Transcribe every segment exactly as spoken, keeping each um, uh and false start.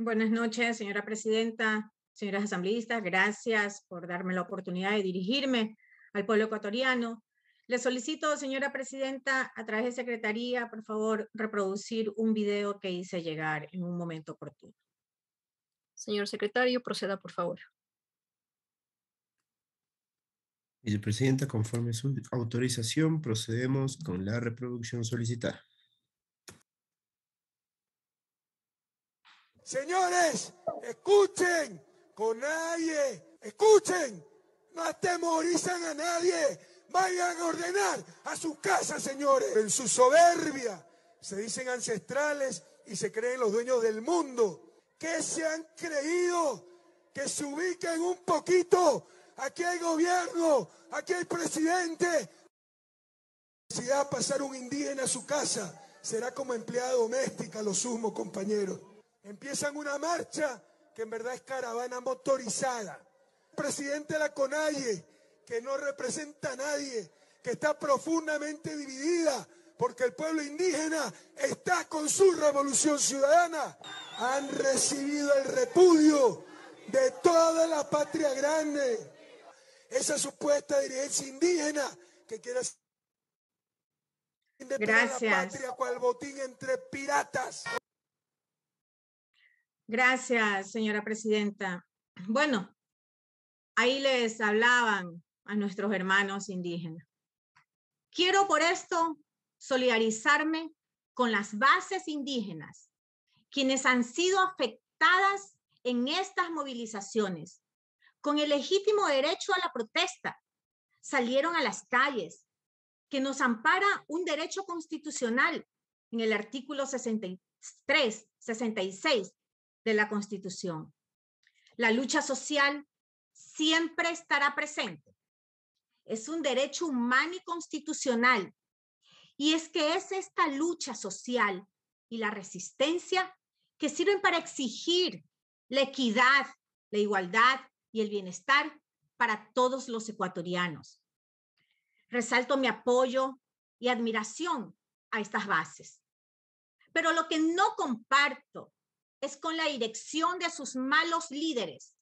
Buenas noches, señora presidenta, señoras asambleístas. Gracias por darme la oportunidad de dirigirme al pueblo ecuatoriano. Le solicito, señora presidenta, a través de secretaría, por favor, reproducir un video que hice llegar en un momento oportuno. Señor secretario, proceda, por favor. Vicepresidenta, conforme su autorización, procedemos con la reproducción solicitada. Señores, escuchen, CONAIE, escuchen, no atemorizan a nadie, vayan a ordenar a sus casas, señores. En su soberbia se dicen ancestrales y se creen los dueños del mundo. ¿Qué se han creído? Que se ubiquen un poquito. Aquí hay gobierno, aquí hay presidente. Si va a pasar un indígena a su casa, será como empleada doméstica, lo sumo, compañeros. Empiezan una marcha que en verdad es caravana motorizada. El presidente de la CONAIE, que no representa a nadie, que está profundamente dividida, porque el pueblo indígena está con su revolución ciudadana. Han recibido el repudio de toda la patria grande. Esa supuesta dirigencia indígena que quiere hacer la patria cual botín entre piratas. Gracias, señora presidenta. Bueno, ahí les hablaban a nuestros hermanos indígenas. Quiero por esto solidarizarme con las bases indígenas, quienes han sido afectadas en estas movilizaciones. Con el legítimo derecho a la protesta, salieron a las calles, que nos ampara un derecho constitucional en el artículo sesenta y tres, sesenta y seis, de la Constitución. La lucha social siempre estará presente. Es un derecho humano y constitucional. Y es que es esta lucha social y la resistencia que sirven para exigir la equidad, la igualdad y el bienestar para todos los ecuatorianos. Resalto mi apoyo y admiración a estas bases. Pero lo que no comparto es con la dirección de sus malos líderes,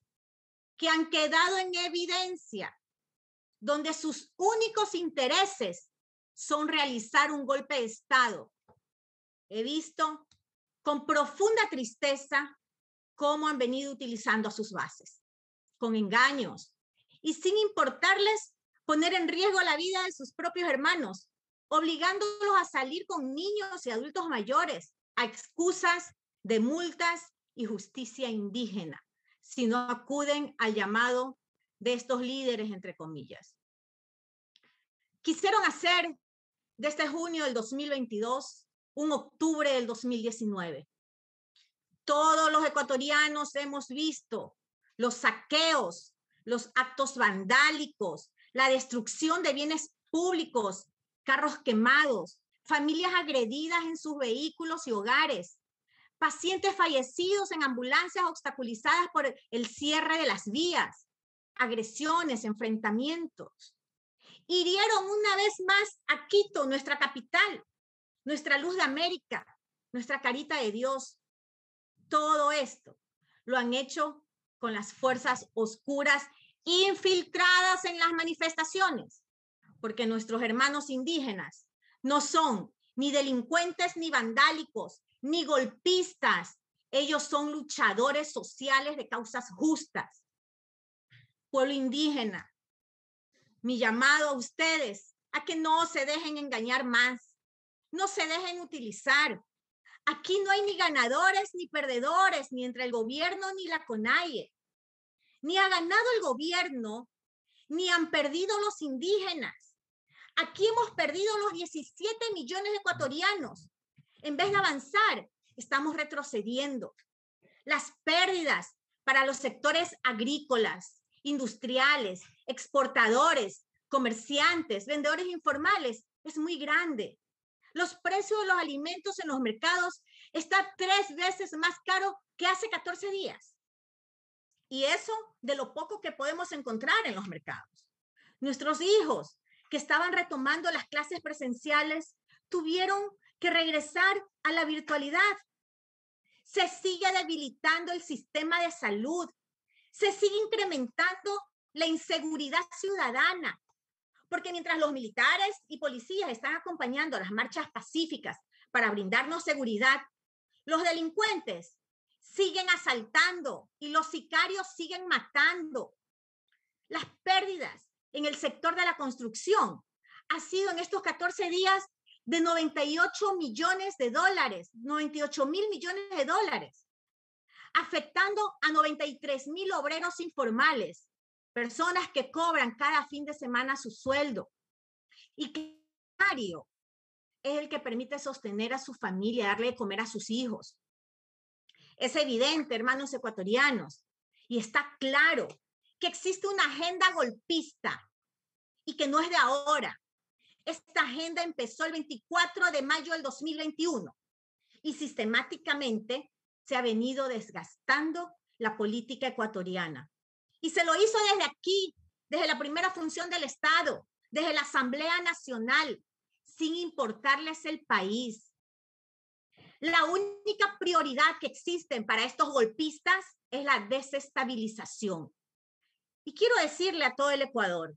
que han quedado en evidencia, donde sus únicos intereses son realizar un golpe de Estado. He visto con profunda tristeza cómo han venido utilizando a sus bases, con engaños y sin importarles poner en riesgo la vida de sus propios hermanos, obligándolos a salir con niños y adultos mayores a excusas de multas y justicia indígena, si no acuden al llamado de estos líderes, entre comillas. Quisieron hacer de este junio del dos mil veintidós un octubre del dos mil diecinueve. Todos los ecuatorianos hemos visto los saqueos, los actos vandálicos, la destrucción de bienes públicos, carros quemados, familias agredidas en sus vehículos y hogares, pacientes fallecidos en ambulancias obstaculizadas por el cierre de las vías, agresiones, enfrentamientos. Hirieron una vez más a Quito, nuestra capital, nuestra luz de América, nuestra carita de Dios. Todo esto lo han hecho con las fuerzas oscuras infiltradas en las manifestaciones, porque nuestros hermanos indígenas no son ni delincuentes ni vandálicos, ni golpistas. Ellos son luchadores sociales de causas justas. Pueblo indígena, mi llamado a ustedes, a que no se dejen engañar más, no se dejen utilizar. Aquí no hay ni ganadores ni perdedores, ni entre el gobierno ni la CONAIE. Ni ha ganado el gobierno, ni han perdido los indígenas. Aquí hemos perdido los diecisiete millones de ecuatorianos. En vez de avanzar, estamos retrocediendo. Las pérdidas para los sectores agrícolas, industriales, exportadores, comerciantes, vendedores informales, es muy grande. Los precios de los alimentos en los mercados están tres veces más caro que hace catorce días. Y eso de lo poco que podemos encontrar en los mercados. Nuestros hijos, que estaban retomando las clases presenciales, tuvieron que regresar a la virtualidad. se sigue debilitando el sistema de salud, se sigue incrementando la inseguridad ciudadana, porque mientras los militares y policías están acompañando las marchas pacíficas para brindarnos seguridad, los delincuentes siguen asaltando y los sicarios siguen matando. Las pérdidas en el sector de la construcción ha sido en estos catorce días de noventa y ocho millones de dólares, noventa y ocho mil millones de dólares, afectando a noventa y tres mil obreros informales, personas que cobran cada fin de semana su sueldo y que es el que permite sostener a su familia, darle de comer a sus hijos. Es evidente, hermanos ecuatorianos, y está claro que existe una agenda golpista y que no es de ahora. Esta agenda empezó el veinticuatro de mayo del dos mil veintiuno y sistemáticamente se ha venido desgastando la política ecuatoriana. Y se lo hizo desde aquí, desde la primera función del Estado, desde la Asamblea Nacional, sin importarles el país. La única prioridad que existen para estos golpistas es la desestabilización. Y quiero decirle a todo el Ecuador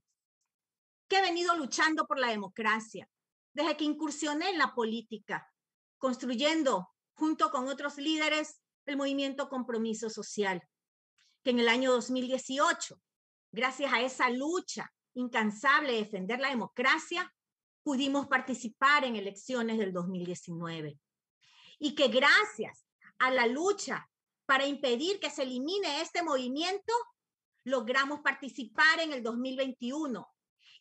que he venido luchando por la democracia desde que incursioné en la política, construyendo junto con otros líderes el movimiento Compromiso Social, que en el año dos mil dieciocho, gracias a esa lucha incansable de defender la democracia, pudimos participar en elecciones del dos mil diecinueve. Y que gracias a la lucha para impedir que se elimine este movimiento, logramos participar en el dos mil veintiuno.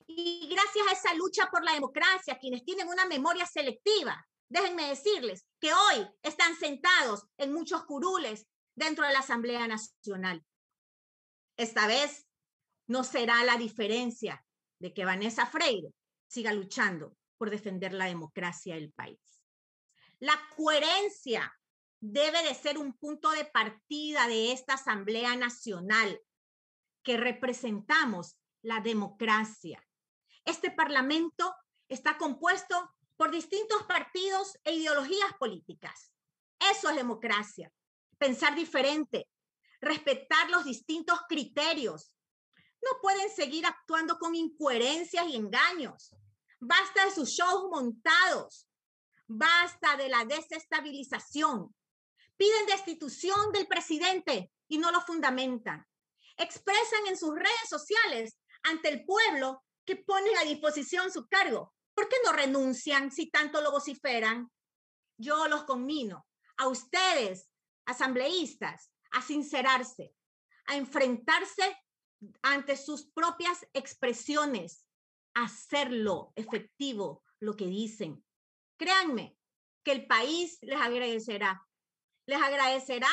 Y gracias a esa lucha por la democracia, quienes tienen una memoria selectiva, déjenme decirles que hoy están sentados en muchos curules dentro de la Asamblea Nacional. Esta vez no será la diferencia de que Vanessa Freire siga luchando por defender la democracia del país. La coherencia debe de ser un punto de partida de esta Asamblea Nacional, que representamos la democracia. Este Parlamento está compuesto por distintos partidos e ideologías políticas. Eso es democracia, pensar diferente, respetar los distintos criterios. No pueden seguir actuando con incoherencias y engaños. Basta de sus shows montados, basta de la desestabilización. Piden destitución del presidente y no lo fundamentan. Expresan en sus redes sociales ante el pueblo que ponen a disposición su cargo. ¿Por qué no renuncian si tanto lo vociferan? Yo los conmino a ustedes, asambleístas, a sincerarse, a enfrentarse ante sus propias expresiones, a hacerlo efectivo lo que dicen. Créanme que el país les agradecerá. Les agradecerá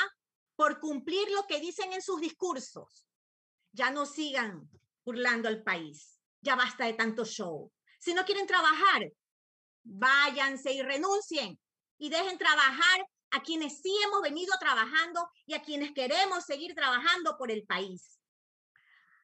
por cumplir lo que dicen en sus discursos. Ya no sigan burlando al país, ya basta de tanto show. Si no quieren trabajar, váyanse y renuncien y dejen trabajar a quienes sí hemos venido trabajando y a quienes queremos seguir trabajando por el país.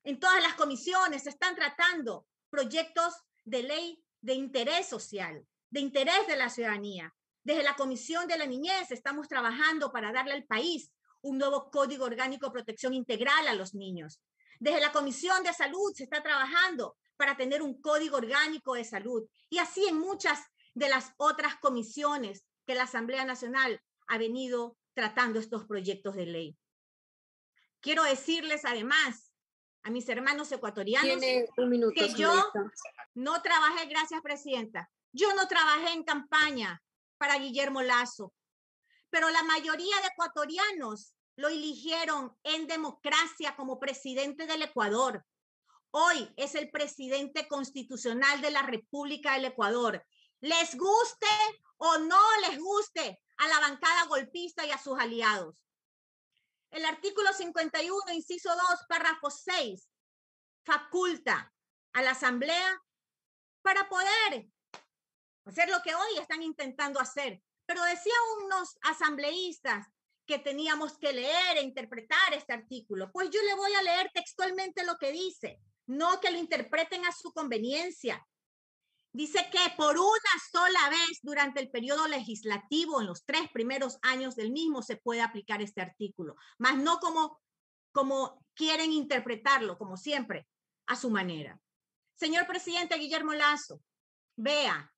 En todas las comisiones se están tratando proyectos de ley de interés social, de interés de la ciudadanía. Desde la Comisión de la Niñez estamos trabajando para darle al país un nuevo Código Orgánico de Protección Integral a los niños. Desde la Comisión de Salud se está trabajando para tener un Código Orgánico de Salud. Y así en muchas de las otras comisiones que la Asamblea Nacional ha venido tratando estos proyectos de ley. Quiero decirles además a mis hermanos ecuatorianos minuto, que yo no trabajé, gracias presidenta, yo no trabajé en campaña para Guillermo Lasso, pero la mayoría de ecuatorianos lo eligieron en democracia como presidente del Ecuador. Hoy es el presidente constitucional de la República del Ecuador. Les guste o no les guste a la bancada golpista y a sus aliados. El artículo cincuenta y uno, inciso dos, párrafo seis, faculta a la Asamblea para poder hacer lo que hoy están intentando hacer. Pero decían unos asambleístas que teníamos que leer e interpretar este artículo. Pues yo le voy a leer textualmente lo que dice, no que lo interpreten a su conveniencia. Dice que por una sola vez durante el periodo legislativo, en los tres primeros años del mismo, se puede aplicar este artículo, más no como, como quieren interpretarlo, como siempre, a su manera. Señor presidente Guillermo Lasso, vea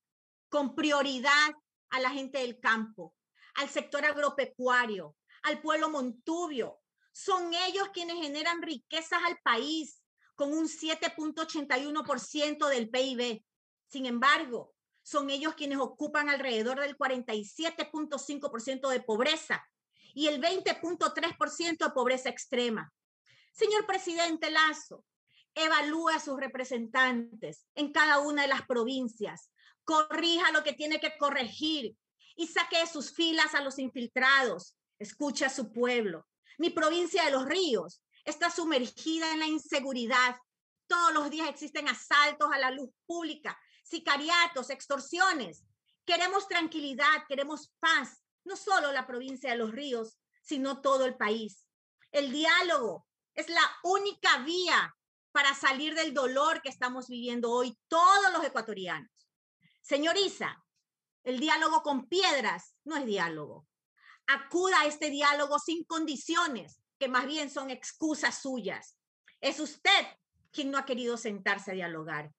con prioridad a la gente del campo, al sector agropecuario, al pueblo montubio. Son ellos quienes generan riquezas al país con un siete punto ochenta y uno por ciento del P I B. Sin embargo, son ellos quienes ocupan alrededor del cuarenta y siete punto cinco por ciento de pobreza y el veinte punto tres por ciento de pobreza extrema. Señor presidente Lasso, evalúe a sus representantes en cada una de las provincias, corrija lo que tiene que corregir y saque de sus filas a los infiltrados. Escuche a su pueblo. Mi provincia de Los Ríos está sumergida en la inseguridad. Todos los días existen asaltos a la luz pública, sicariatos, extorsiones. Queremos tranquilidad, queremos paz, no solo la provincia de Los Ríos, sino todo el país. El diálogo es la única vía para salir del dolor que estamos viviendo hoy todos los ecuatorianos. Señor Isa, el diálogo con piedras no es diálogo. Acuda a este diálogo sin condiciones, que más bien son excusas suyas. Es usted quien no ha querido sentarse a dialogar.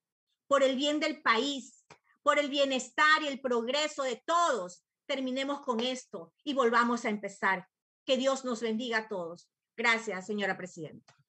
Por el bien del país, por el bienestar y el progreso de todos, terminemos con esto y volvamos a empezar. Que Dios nos bendiga a todos. Gracias, señora presidenta.